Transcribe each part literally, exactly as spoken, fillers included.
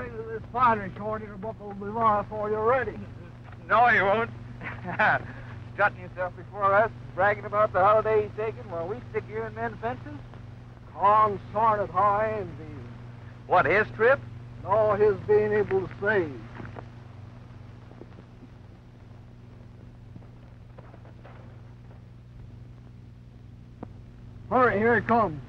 worry that this fighter shortage of Buck will be long before you're ready. No, you won't. Strutting yourself before us, bragging about the holiday he's taking while we stick you in men's fences? Calm sort of how I envy him. What, his trip? No, his being able to save. Hurry, here he comes.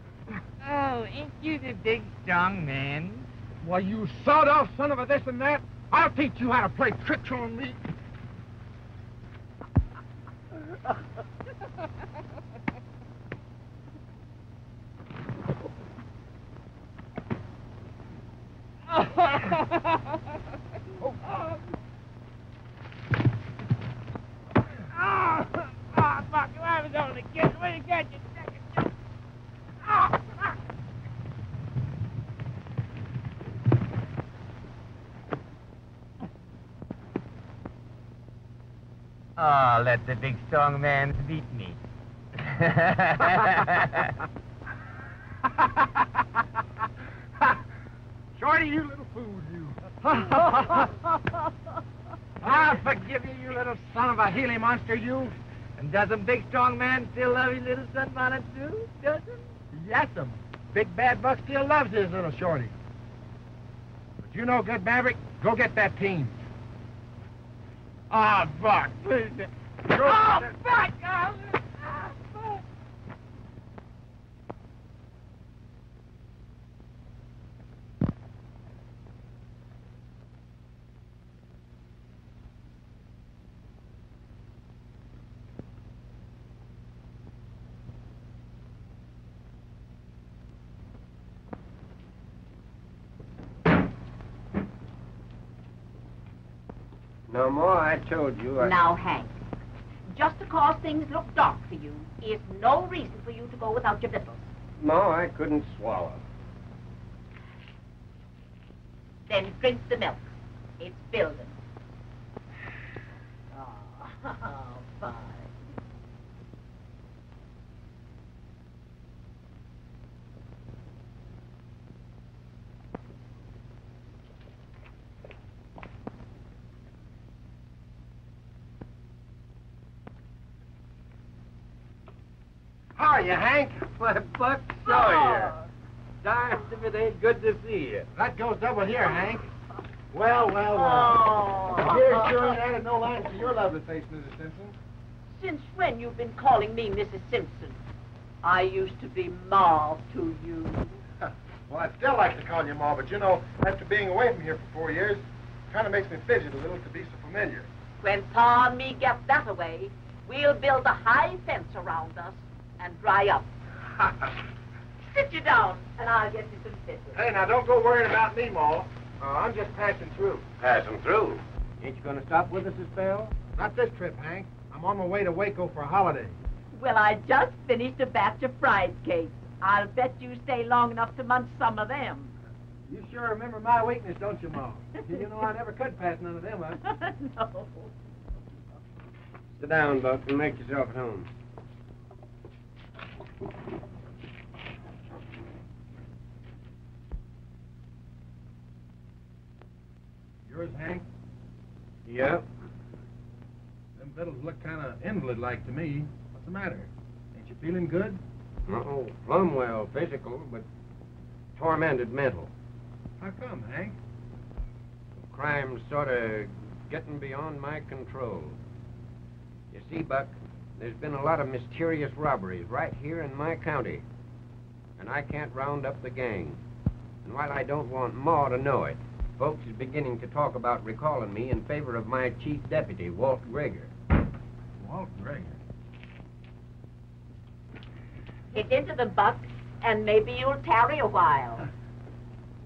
Big strong man. Why, you sawed-off son of a this and that. I'll teach you how to play tricks on me. Let the big strong man beat me. Shorty, you little fool, you. I'll forgive you, you little son of a Healy monster, you. And doesn't big strong man still love his little sunbonnet, too? Doesn't? Yes'm. Big bad Buck still loves his little Shorty. But you know, good Maverick, go get that team. Ah, oh, Buck, please. Oh, fuck! Oh, fuck! No more, I told you. I... Now, Hank. Just because things look dark for you is no reason for you to go without your victuals. No, I couldn't swallow. Then drink the milk. It's building. Oh, oh fine. You, Hank? Why, Buck Sawyer. Oh. Darned if it ain't good to see you. That goes double here, Hank. Well, well, well. Oh. Here's sure and added no line to your lovely face, Missus Simpson. Since when you've been calling me Missus Simpson? I used to be Ma to you. Well, I'd still like to call you Ma, but you know, after being away from here for four years, it kind of makes me fidget a little to be so familiar. When Pa and me get that away, we'll build a high fence around us and dry up. Sit you down, and I'll get you some stitches. Hey, now, don't go worrying about me, Ma. Uh, I'm just passing through. Passing through? Ain't you going to stop with us this spell? Not this trip, Hank. I'm on my way to Waco for a holiday. Well, I just finished a batch of fried cakes. I'll bet you stay long enough to munch some of them. You sure remember my weakness, don't you, Ma? You know I never could pass none of them up. No. Sit down, Buck, and make yourself at home. Yours, Hank? Yep. Them victuals look kind of invalid-like to me. What's the matter? Ain't you feeling good? Uh-oh. Plumb well, physical, but tormented mental. How come, Hank? Crime's sort of getting beyond my control. You see, Buck, there's been a lot of mysterious robberies right here in my county. And I can't round up the gang. And while I don't want Ma to know it, folks is beginning to talk about recalling me in favor of my chief deputy, Walt Gregor. Walt Gregor? Get into the Buck, and maybe you'll tarry a while.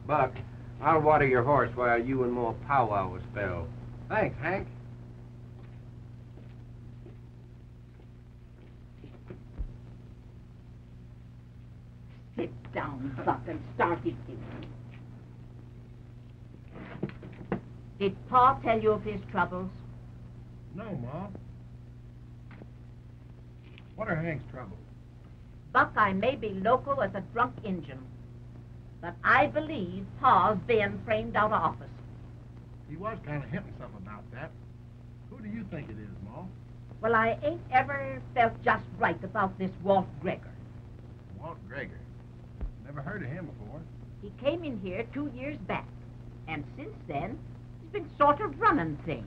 Buck, I'll water your horse while you and Ma powwow a spell. Thanks, Hank. Sit down, Buck, and start eating. Did Pa tell you of his troubles? No, Ma. What are Hank's troubles? Buck, I may be local as a drunk Injun, but I believe Pa's been framed out of office. He was kind of hinting something about that. Who do you think it is, Ma? Well, I ain't ever felt just right about this Walt Gregor. Walt Gregor? Never heard of him before. He came in here two years back, and since then, he's been sort of running things.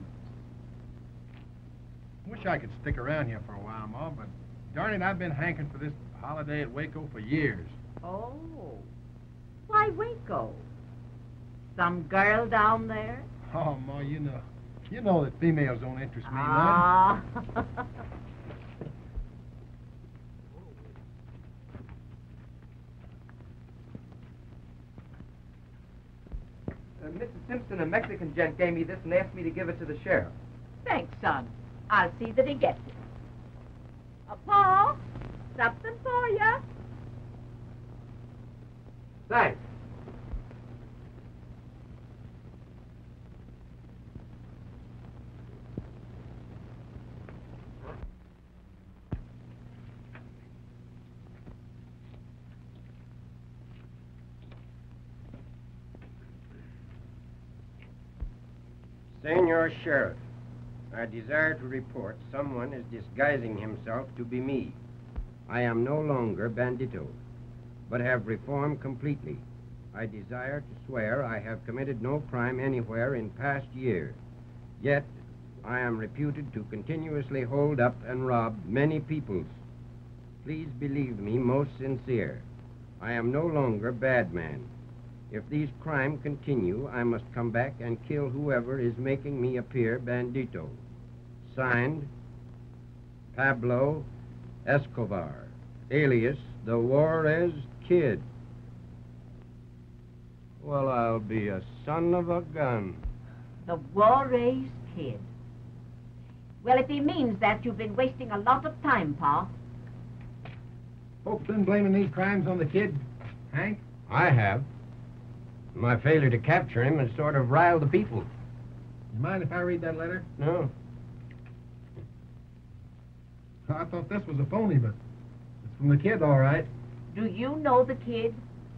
Wish I could stick around here for a while, Ma, but darn it, I've been hanking for this holiday at Waco for years. Oh. Why Waco? Some girl down there? Oh, Ma, you know, you know that females don't interest me, ah. none. uh, Missus Simpson, a Mexican gent, gave me this and asked me to give it to the sheriff. Thanks, son. I'll see that he gets it. Uh, Paul, something for you. Thanks. Senor Sheriff, I desire to report someone is disguising himself to be me. I am no longer bandito, but have reformed completely. I desire to swear I have committed no crime anywhere in past years. Yet, I am reputed to continuously hold up and rob many peoples. Please believe me most sincere. I am no longer bad man. If these crimes continue, I must come back and kill whoever is making me appear bandito. Signed, Pablo Escobar, alias the Juarez Kid. Well, I'll be a son of a gun. The Juarez Kid. Well, if he means that, you've been wasting a lot of time, Pa. Folks been blaming these crimes on the Kid, Hank? I have. My failure to capture him has sort of riled the people. You mind if I read that letter? No. I thought this was a phony, but it's from the Kid, all right. Do you know the Kid?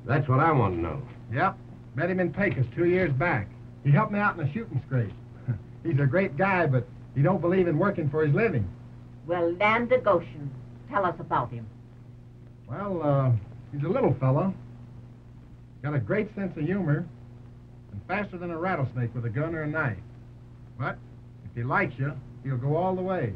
That's what I want to know. Yep. Met him in Pecos two years back. He helped me out in a shooting scrape. He's a great guy, but he don't believe in working for his living. Well, land of Goshen, tell us about him. Well, uh, he's a little fellow. Got a great sense of humor, and faster than a rattlesnake with a gun or a knife. But if he likes you, he'll go all the way.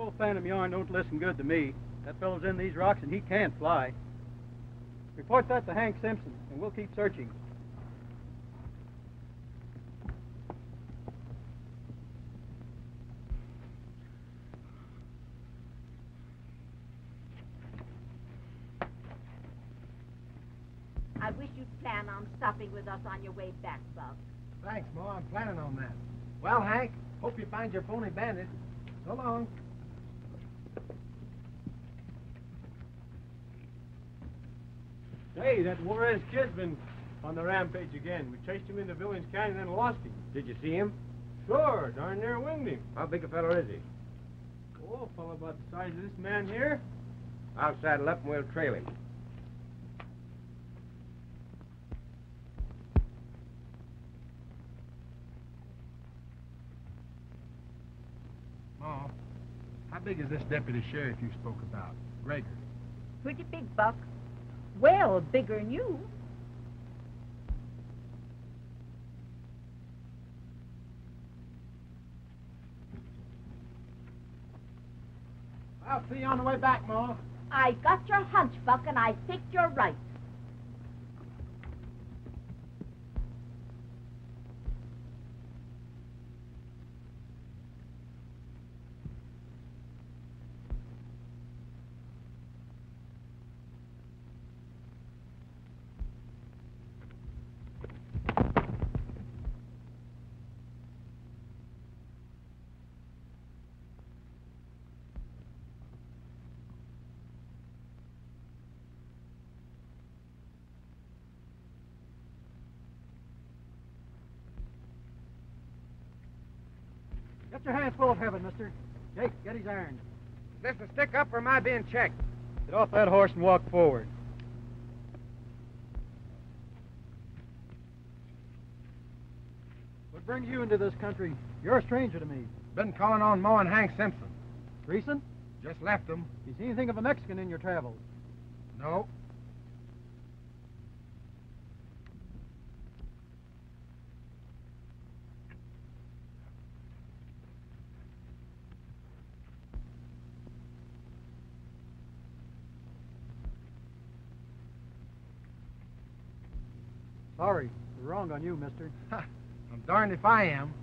old phantom yarn don't listen good to me. That fellow's in these rocks and he can't fly. Report that to Hank Simpson, and we'll keep searching. I wish you'd plan on stopping with us on your way back, Buck. Thanks, Ma. I'm planning on that. Well, Hank, hope you find your phony bandit. So long. Hey, that Juarez kid's been on the rampage again. We chased him into Villains Canyon and lost him. Did you see him? Sure, darn near winged him. How big a fellow is he? Oh, a fellow about the size of this man here. I'll saddle up and we'll trail him. Ma, how big is this deputy sheriff you spoke about, Gregor? Pretty big, Buck. Well, bigger'n you. I'll see you on the way back, Ma. I got your hunch, Buck, and I think you're right. Get your hands full of heaven, mister. Jake, get his iron. Is this a stick-up, or am I being checked? Get off that horse and walk forward. What brings you into this country? You're a stranger to me. Been calling on Mo and Hank Simpson. Recent? Just left them. You see anything of a Mexican in your travels? No. Sorry, we're wrong on you, mister. Ha, I'm darned if I am.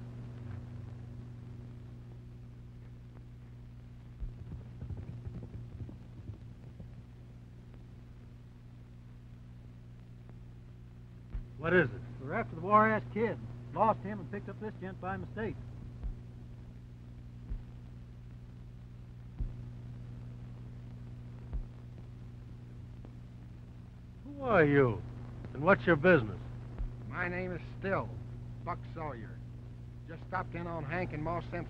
What is it? We're after the Juarez kid. Lost him and picked up this gent by mistake. Who are you? And what's your business? My name is Still, Buck Sawyer. Just stopped in on Hank and Ma Simpson.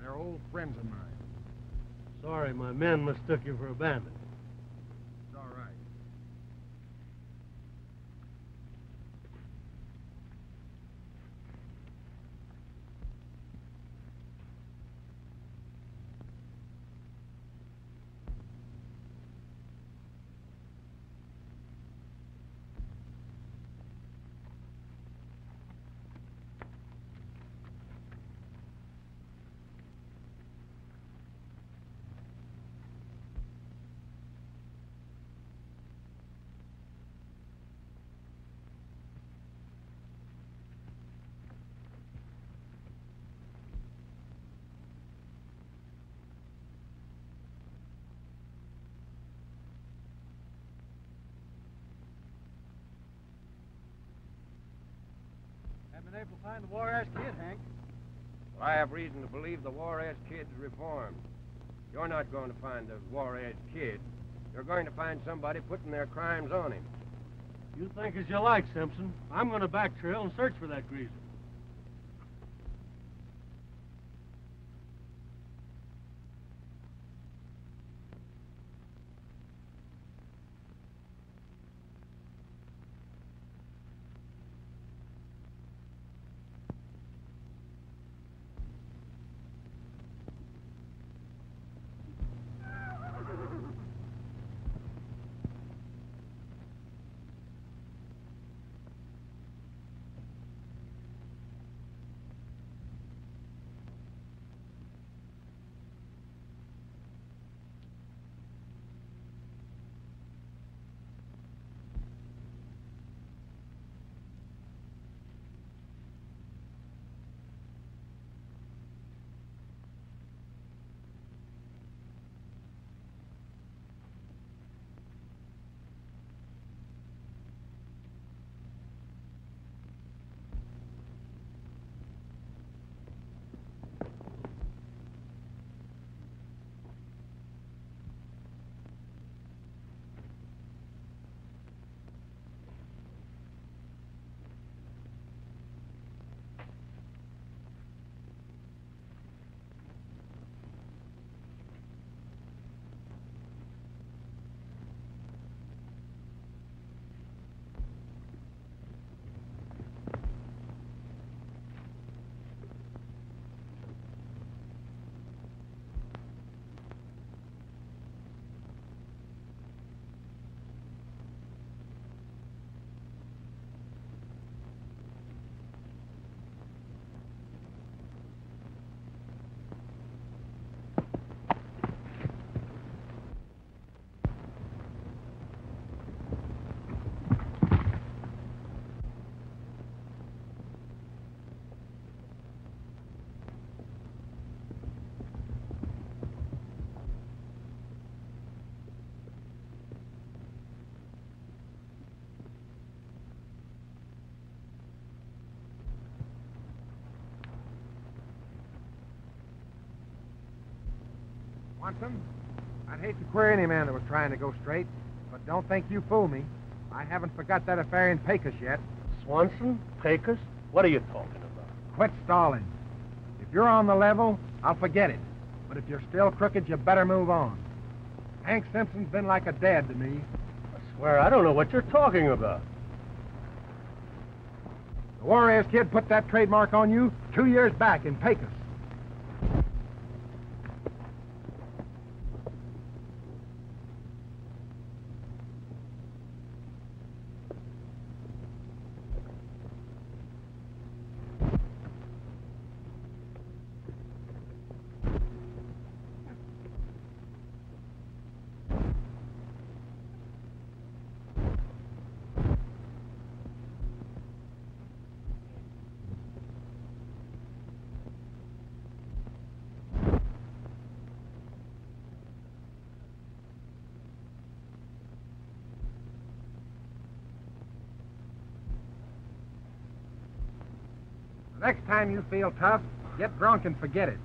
They're old friends of mine. Sorry, my men mistook you for a bandit. It's all right. Been able to find the Juarez kid, Hank. Well, I have reason to believe the Juarez kid's reformed. You're not going to find the Juarez kid. You're going to find somebody putting their crimes on him. You think as you like, Simpson. I'm going to back trail and search for that greaser. wants them. I'd hate to queer any man that was trying to go straight, but don't think you fool me. I haven't forgot that affair in Pecos yet. Swanson? Pecos? What are you talking about? Quit stalling. If you're on the level, I'll forget it. But if you're still crooked, you better move on. Hank Simpson's been like a dad to me. I swear, I don't know what you're talking about. The Juarez Kid put that trademark on you two years back in Pecos. Next time you feel tough, get drunk and forget it.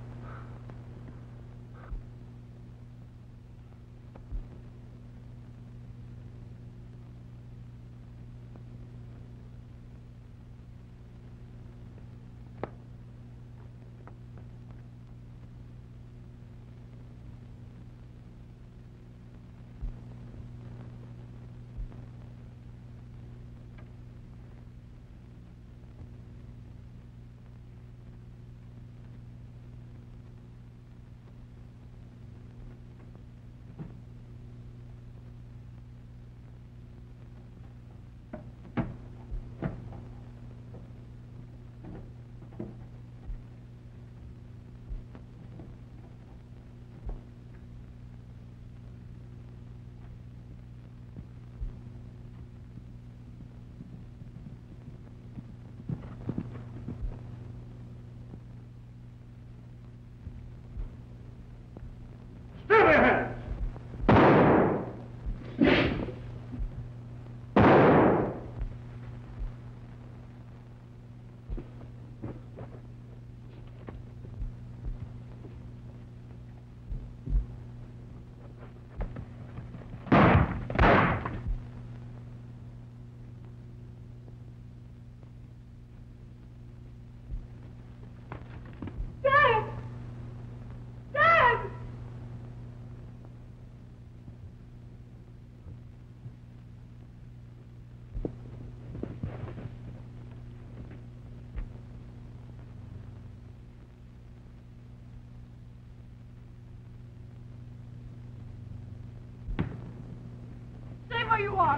You are.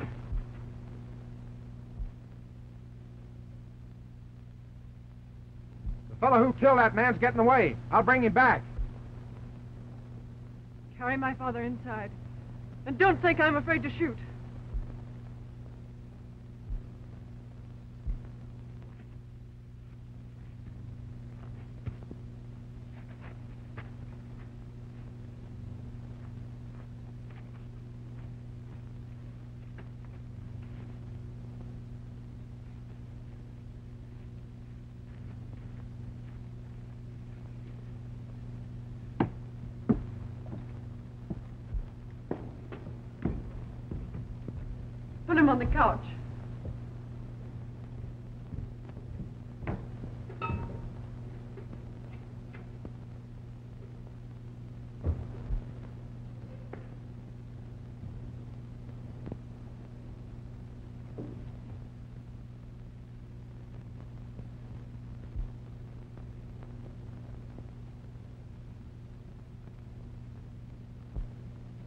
The fellow who killed that man's getting away. I'll bring him back. Carry my father inside. And don't think I'm afraid to shoot. On the couch.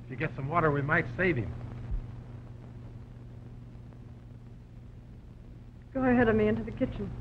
If you get some water, we might save him. Go ahead of me into the kitchen.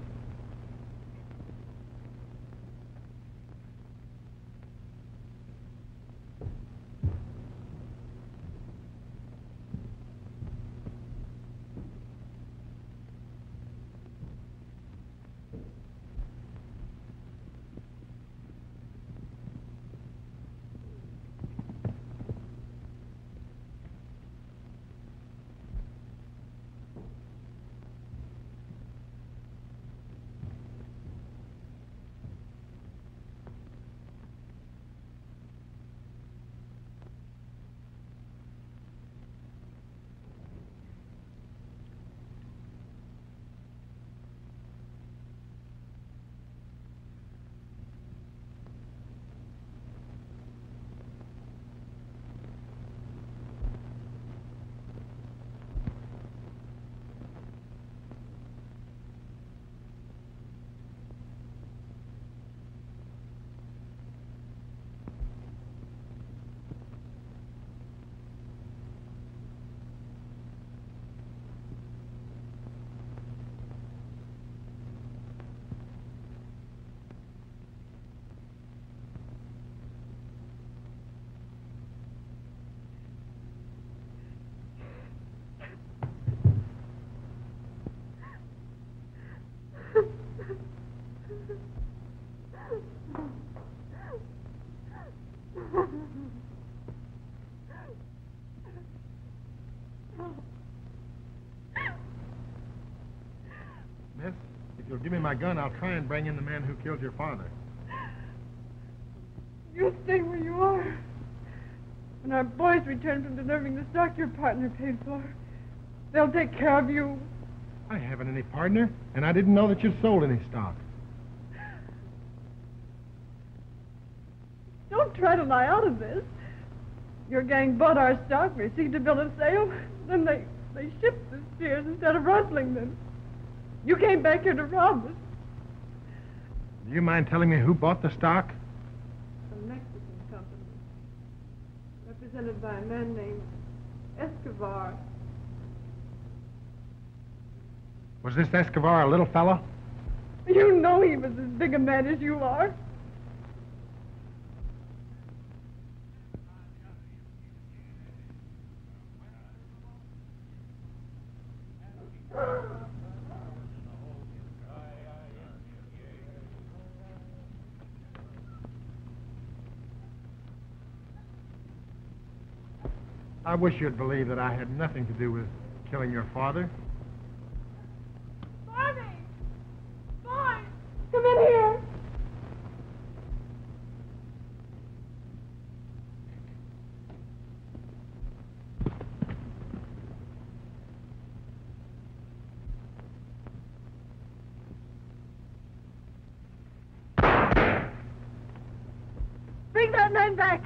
Miss, if you'll give me my gun, I'll try and bring in the man who killed your father. You stay where you are. When our boys return from delivering the stock your partner paid for, they'll take care of you. I haven't any partner, and I didn't know that you'd sold any stock. Don't try to lie out of this. Your gang bought our stock, received a bill of sale, then they, they shipped the steers instead of rustling them. You came back here to rob us. Do you mind telling me who bought the stock? Represented by a man named Escobar. Was this Escobar a little fellow? You know he was as big a man as you are. I wish you'd believe that I had nothing to do with killing your father. Barney! Barney! Come in here! Bring that man back!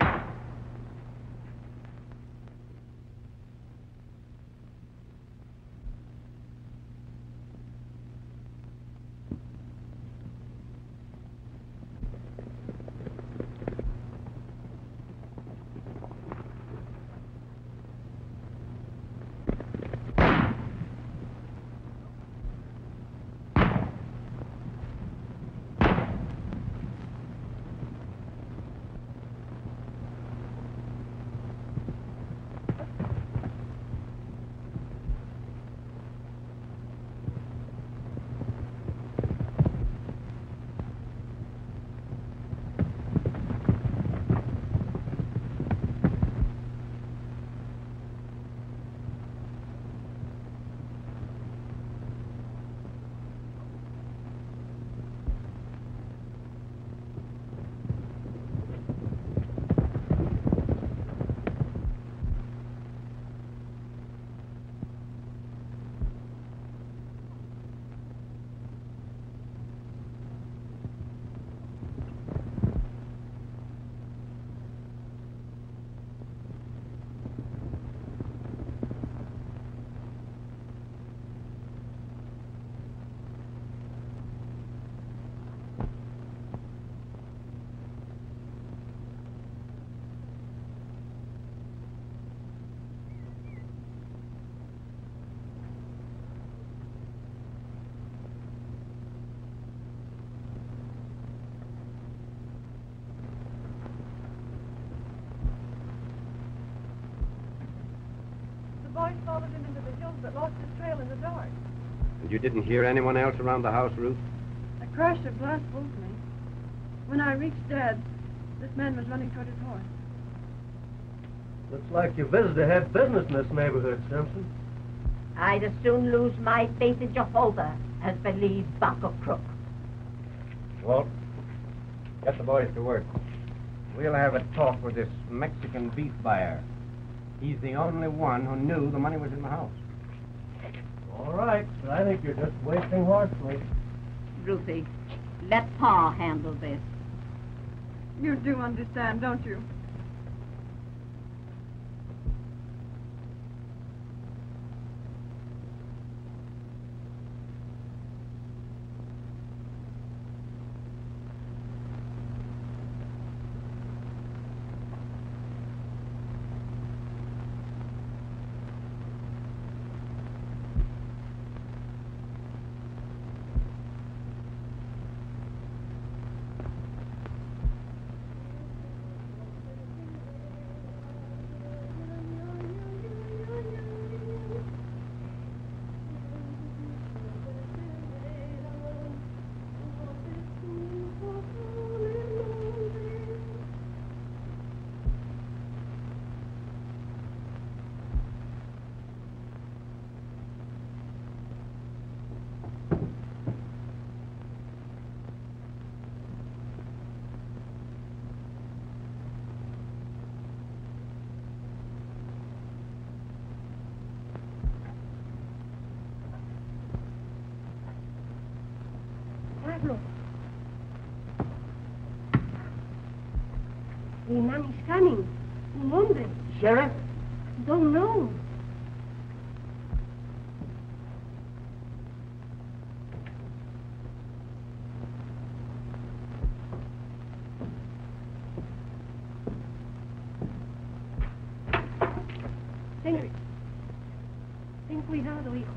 Followed him into the hills, but lost his trail in the dark. And you didn't hear anyone else around the house, Ruth? A crash of glass woke me. When I reached Dad, this man was running toward his horse. Looks like your visitor had business in this neighborhood, Simpson. I'd as soon lose my faith in Jehovah as believe Buck or Crook. Walt, get the boys to work. We'll have a talk with this Mexican beef buyer. He's the only one who knew the money was in the house. All right, but I think you're just wasting horse sleep. Ruthie, let Pa handle this. You do understand, don't you? pueblo. Mi man is coming. Un hombre. Sheriff? Don't know. Ten, ten cuidado, hijo.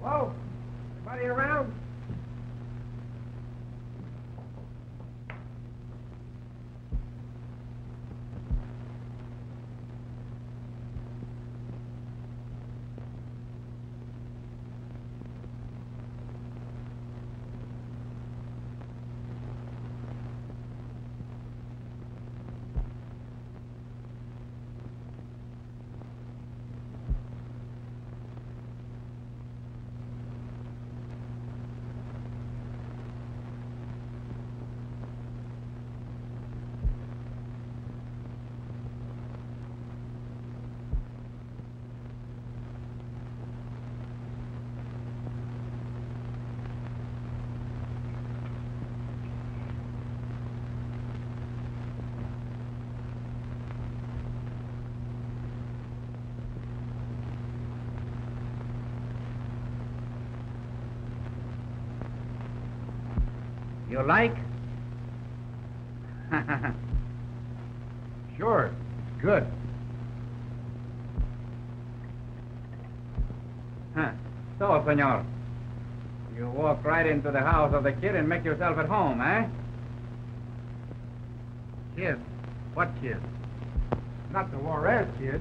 Whoa! Anybody around? You like? Sure, it's good. Huh. So, senor, you walk right into the house of the kid and make yourself at home, eh? Kid? What kid? Not the Juarez kid.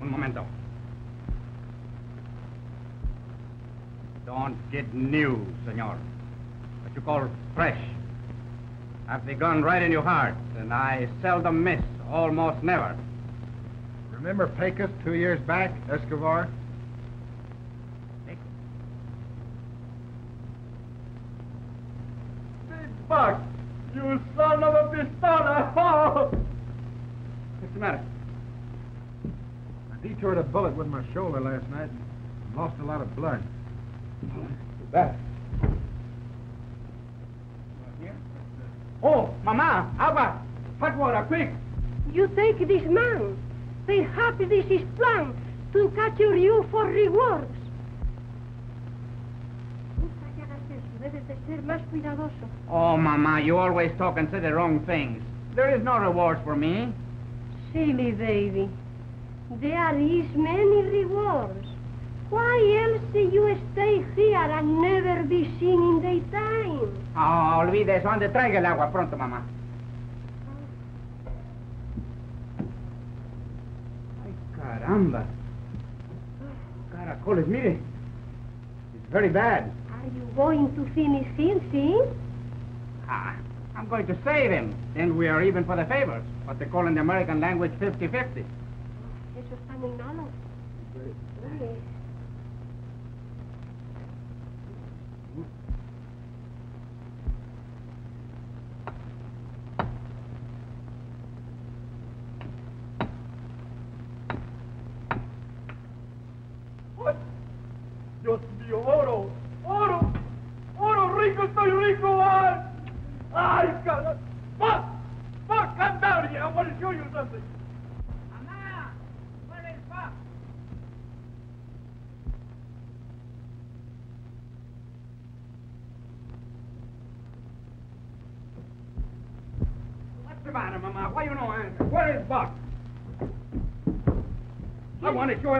Un momento. Don't get new, senor. You call fresh. Have the gun right in your heart, and I seldom miss, almost never. Remember Pecos two years back, Escobar? Pecos? Big Buck, you son of a pistola! What's the matter? I detoured a bullet with my shoulder last night and lost a lot of blood. That. Oh, Mama, Abba, hot water, quick! You take this man. Perhaps this is planned to capture you for rewards. Oh, Mama, you always talk and say the wrong things. There is no reward for me. Silly baby. There is many rewards. Why else do you stay here and never be seen in daytime? Oh, olvide eso. Ande, traiga el agua pronto, mamá. Ay, caramba. Caracoles, mire. It's very bad. Are you going to finish him, see? Ah, I'm going to save him. Then we are even for the favors. What they call in the American language fifty fifty. Eso está muy malo.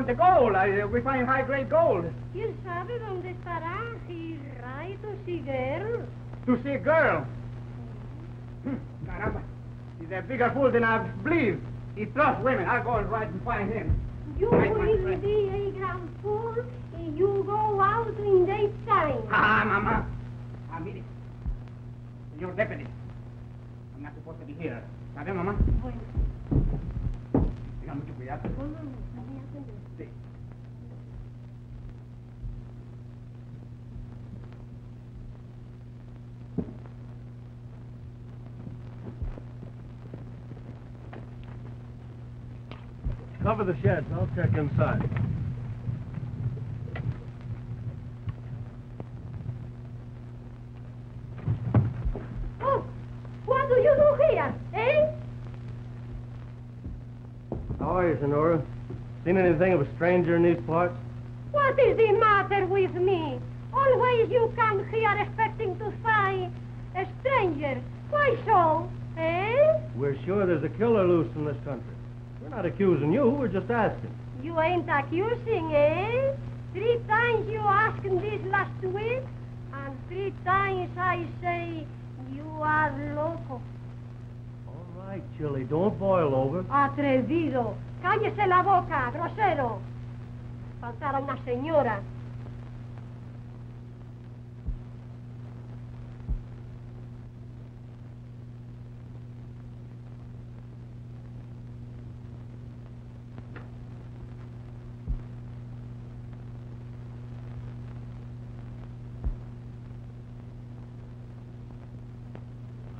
The gold. I, uh, we find high-grade gold. ¿Quién sabe dónde estará? He's right to see girl. To see girl? Caramba. He's a bigger fool than I believe. He trusts women. I'll go and right and find him. You right, will be a grand fool if you go out in daytime. Ah, Mama. Ah, mire. Señor deputy. I'm not supposed to be here. ¿Sabe, Mama? Bueno. Tenga mucho cuidado. Cover the sheds. I'll check inside. Oh, what do you do here, eh? How are you, Senora? Seen anything of a stranger in these parts? What is the matter with me? Always you come here expecting to find a stranger. Why so, eh? We're sure there's a killer loose in this country. We're not accusing you, we're just asking. You ain't accusing, eh? Three times you asked this last week, and three times I say you are loco. All right, Chili, don't boil over. Atrevido. Cállese la boca, grosero. Faltar a una señora.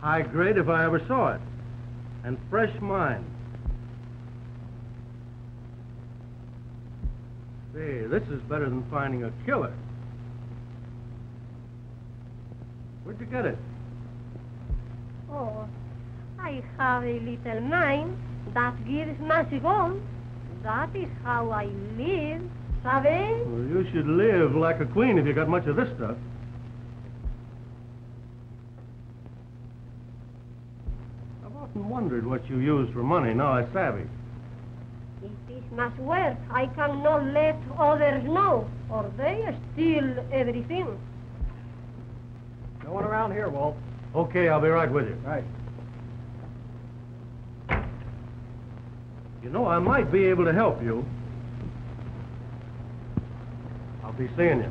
High grade if I ever saw it, and fresh mind. Hey, this is better than finding a killer. Where'd you get it? Oh, I have a little mind that gives magic on. That is how I live, sabe? Well, you should live like a queen if you got much of this stuff. Wondered what you use for money. Now I savvy. It is much worth. I cannot let others know, or they steal everything. No one around here, Walt. Okay, I'll be right with you. Right. You know, I might be able to help you. I'll be seeing you.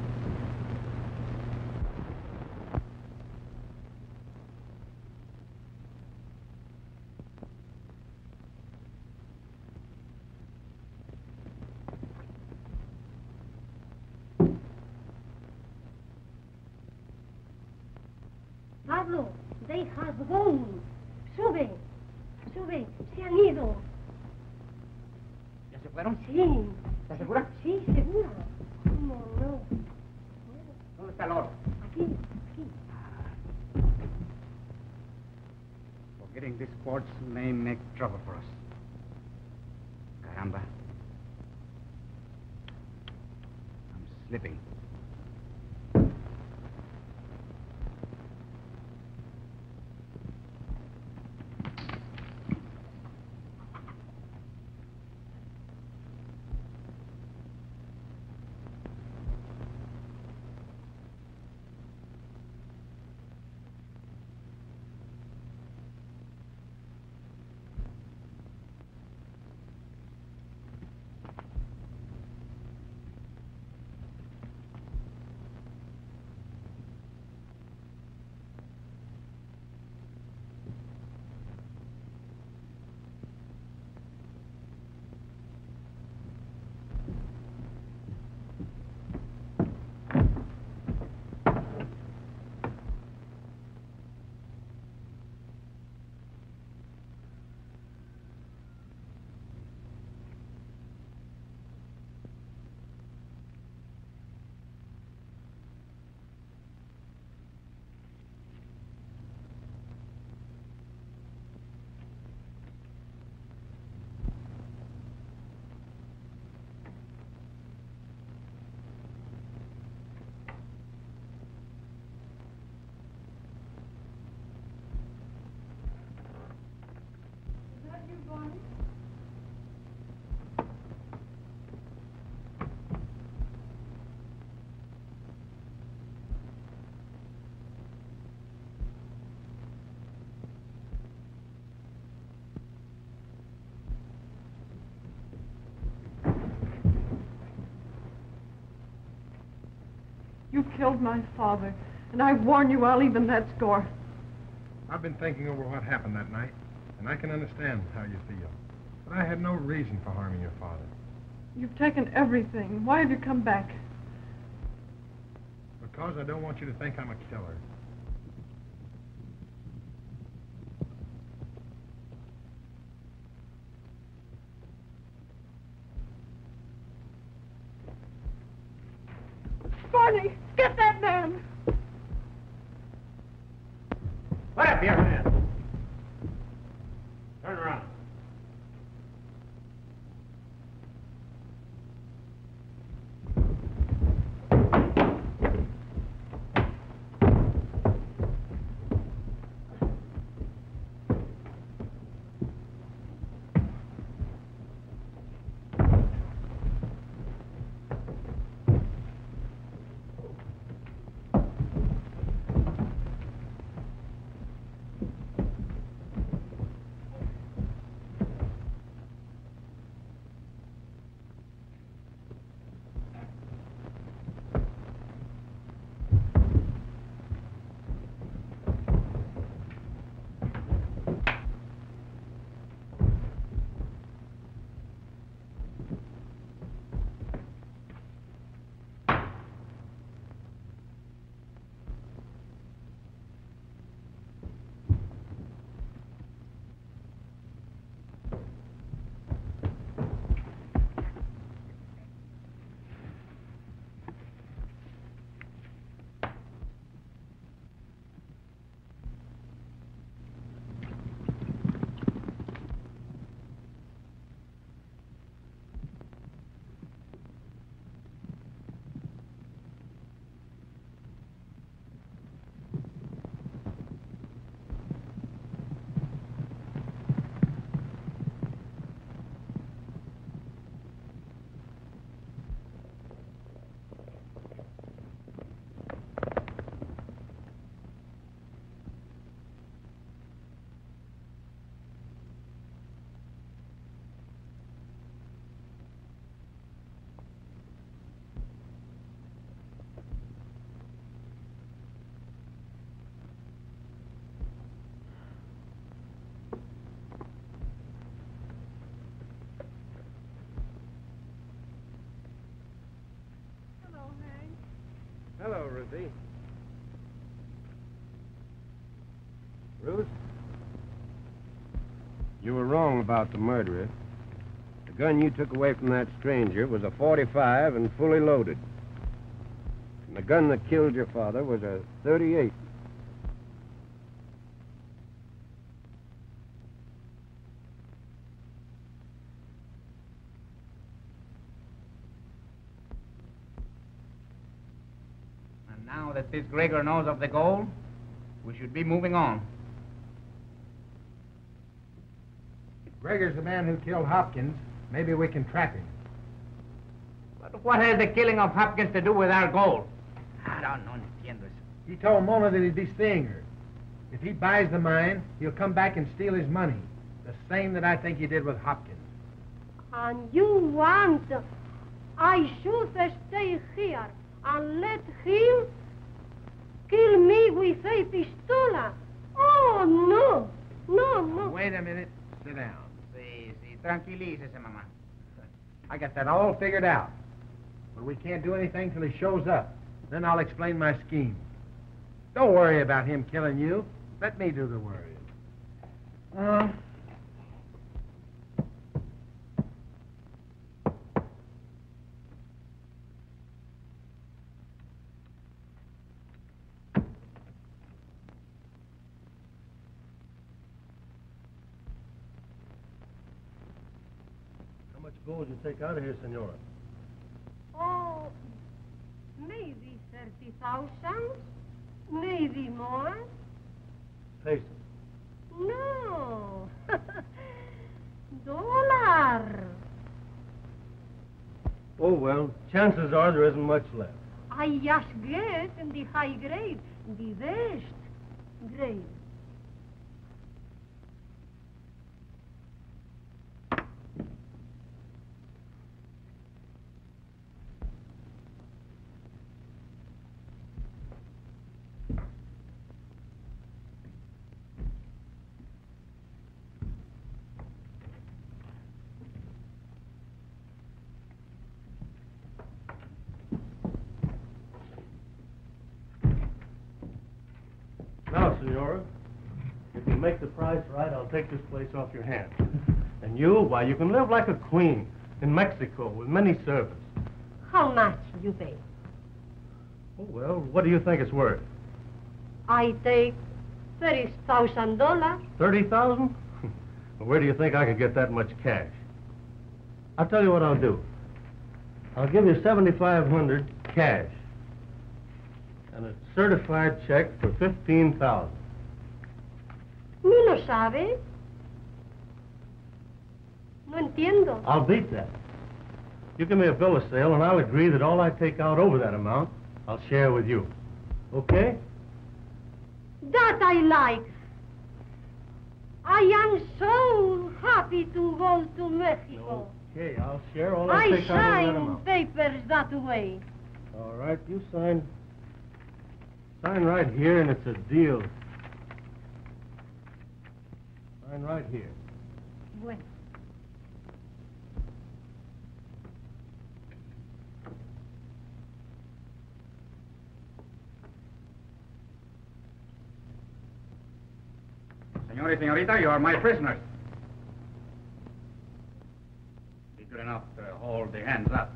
You killed my father, and I warn you, I'll even that score. I've been thinking over what happened that night, and I can understand how you feel. But I had no reason for harming your father. You've taken everything. Why have you come back? Because I don't want you to think I'm a killer. Johnny, get that man. Let up, young man. Turn around. Hello, Ruthie. Ruth? You were wrong about the murderer. The gun you took away from that stranger was a forty-five and fully loaded. And the gun that killed your father was a thirty-eight. That this Gregor knows of the gold, we should be moving on. If Gregor's the man who killed Hopkins, maybe we can track him. But what has the killing of Hopkins to do with our gold? I don't know, entiendes. He told Mona that he'd be seeing her. If he buys the mine, he'll come back and steal his money, the same that I think he did with Hopkins. And you want, I should stay here and let him kill me with a pistola. Oh, no. No, no. Wait a minute. Sit down. Si, si. Tranquilícese, mamá. I got that all figured out. But we can't do anything till he shows up. Then I'll explain my scheme. Don't worry about him killing you. Let me do the worrying. Uh, Gold you take out of here, senora? Oh, maybe thirty thousand, maybe more. Pesos? No, dollar. Oh, well, chances are there isn't much left. I just get in the high grade, the best grade. Make the price right, I'll take this place off your hands. And you, why, you can live like a queen in Mexico with many servants. How much you pay? Oh, well, what do you think it's worth? I take thirty thousand dollars. thirty thousand dollars? Where do you think I could get that much cash? I'll tell you what I'll do. I'll give you seventy-five hundred dollars cash and a certified check for fifteen thousand dollars. Ni lo sabe. No entiendo. I'll beat that. You give me a bill of sale and I'll agree that all I take out over that amount, I'll share with you. Okay? That I like. I am so happy to go to Mexico. Okay, I'll share all I take out over that amount. I sign papers that way. All right, you sign. Sign right here and it's a deal. Sign right here. Bueno. Señorita, señorita, you are my prisoners. Be good enough to hold the hands up.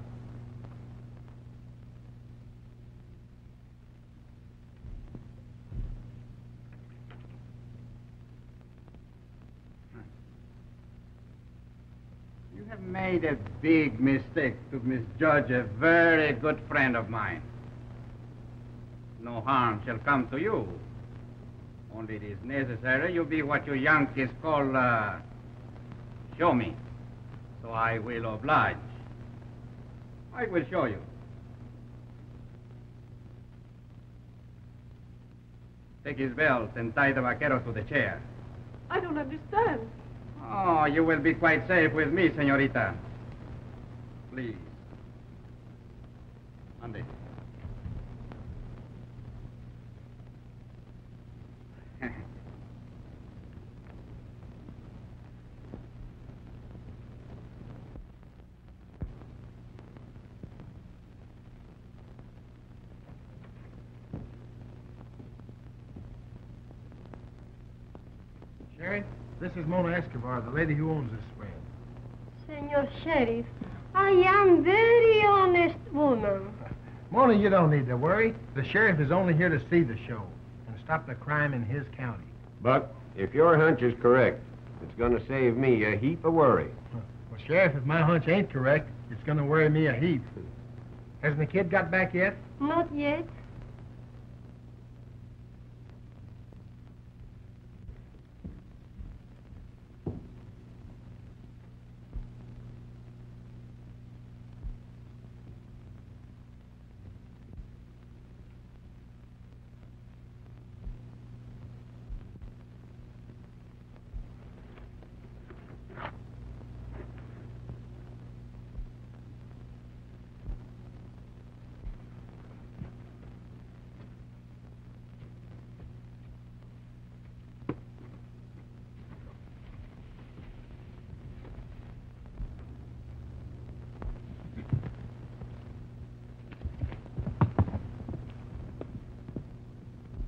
You have made a big mistake to misjudge a very good friend of mine. No harm shall come to you. Only it is necessary you be what you Yankees call, uh, show me. So I will oblige. I will show you. Take his belt and tie the vaquero to the chair. I don't understand. Oh, you will be quite safe with me, senorita. Please. Ande. Sheriff, this is Mona Escobar, the lady who owns this land. Senor Sheriff, I am very honest woman. Mona, you don't need to worry. The sheriff is only here to see the show and stop the crime in his county. Buck, if your hunch is correct, it's going to save me a heap of worry. Well, Sheriff, if my hunch ain't correct, it's going to worry me a heap. Hasn't the kid got back yet? Not yet.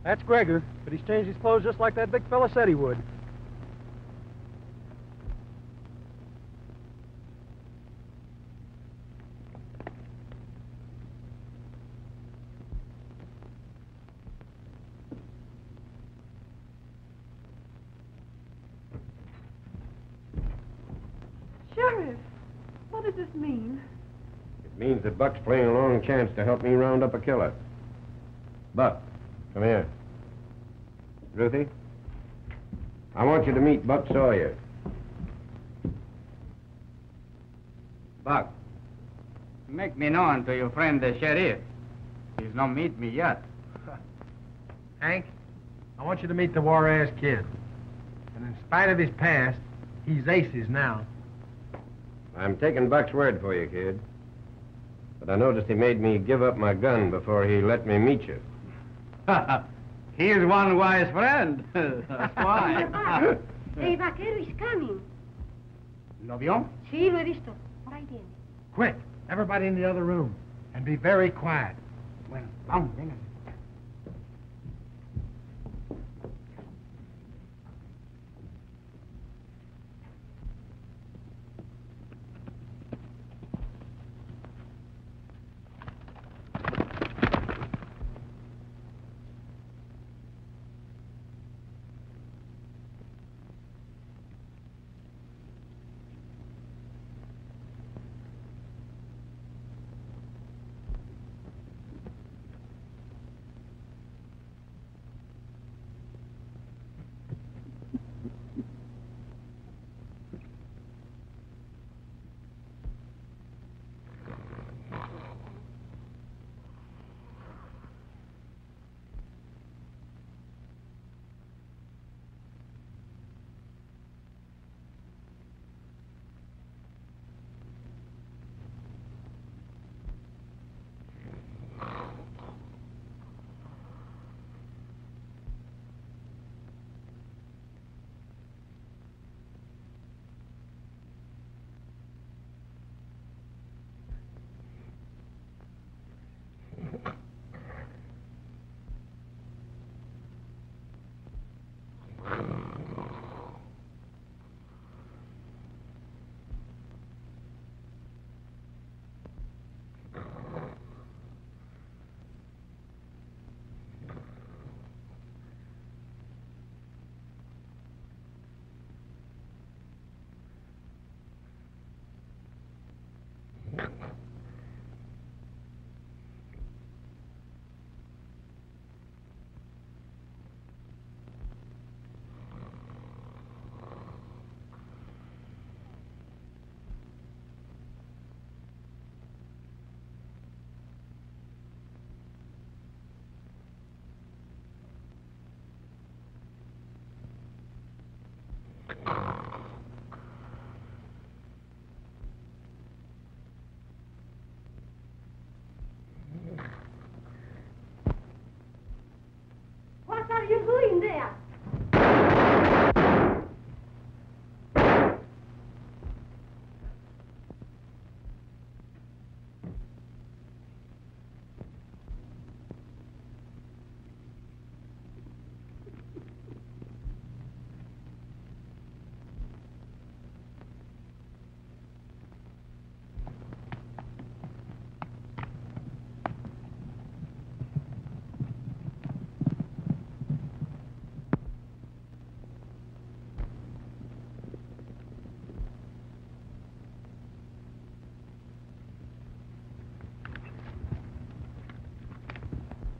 That's Gregor, but he's changed his clothes just like that big fella said he would. Sheriff, what does this mean? It means that Buck's playing a long chance to help me round up a killer. Buck. Come here. Ruthie, I want you to meet Buck Sawyer. Buck, make me known to your friend the sheriff. He's not meet me yet. Hank, I want you to meet the Juarez Kid. And in spite of his past, he's aces now. I'm taking Buck's word for you, kid. But I noticed he made me give up my gun before he let me meet you. Here's one wise friend. That's why. El vaquero is coming. ¿Lo vio? Sí, lo he visto. Por ahí viene. Quick, everybody in the other room. And be very quiet. Bueno, vamos, venga.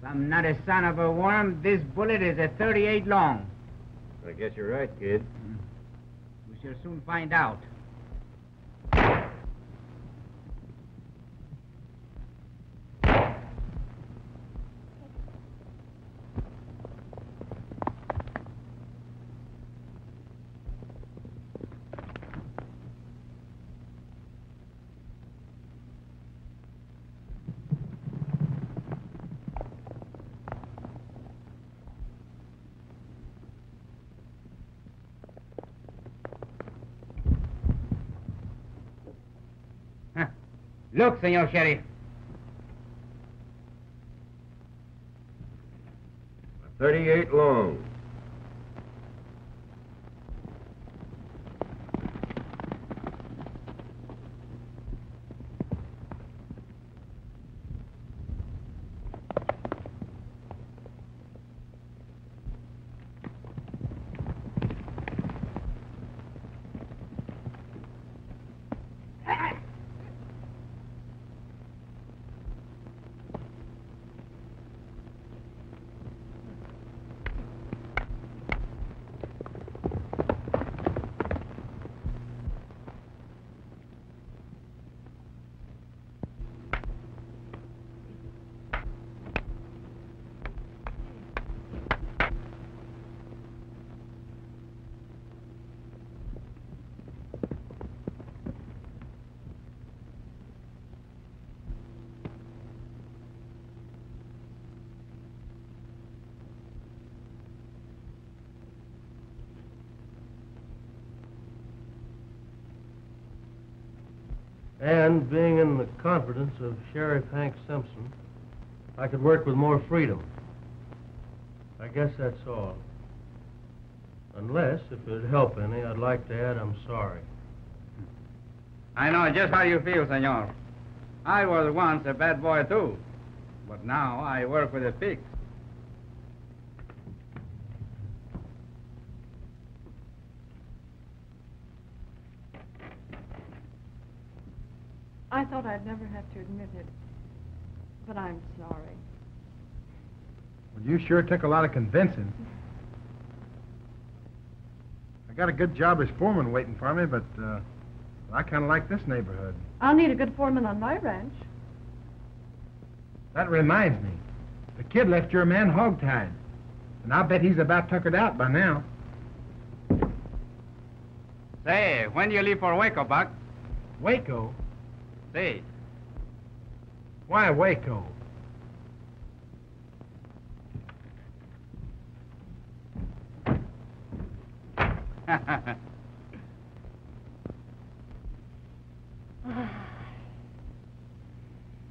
I'm not a son of a worm. This bullet is a thirty-eight long. I guess you're right, kid. We shall soon find out. Look, Senor Sheriff. thirty-eight long. And being in the confidence of Sheriff Hank Simpson, I could work with more freedom. I guess that's all. Unless, if it'd help any, I'd like to add I'm sorry. I know just how you feel, senor. I was once a bad boy, too. But now I work with the pigs. I thought I'd never have to admit it, but I'm sorry. Well, you sure took a lot of convincing. I got a good job as foreman waiting for me, but uh, I kind of like this neighborhood. I'll need a good foreman on my ranch. That reminds me. The kid left your man hogtied, and I'll bet he's about tuckered out by now. Say, when do you leave for Waco, Buck? Waco? Say. Why Waco? Oh,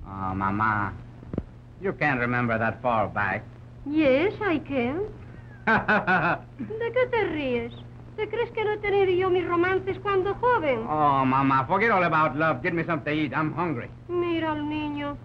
Mama, you can't remember that far back. Yes, I can. ¿De qué te ríes? ¿Te crees que no he tenido yo mis romances cuando joven? Oh, Mama, forget all about love. Get me something to eat. I'm hungry. Mira al niño.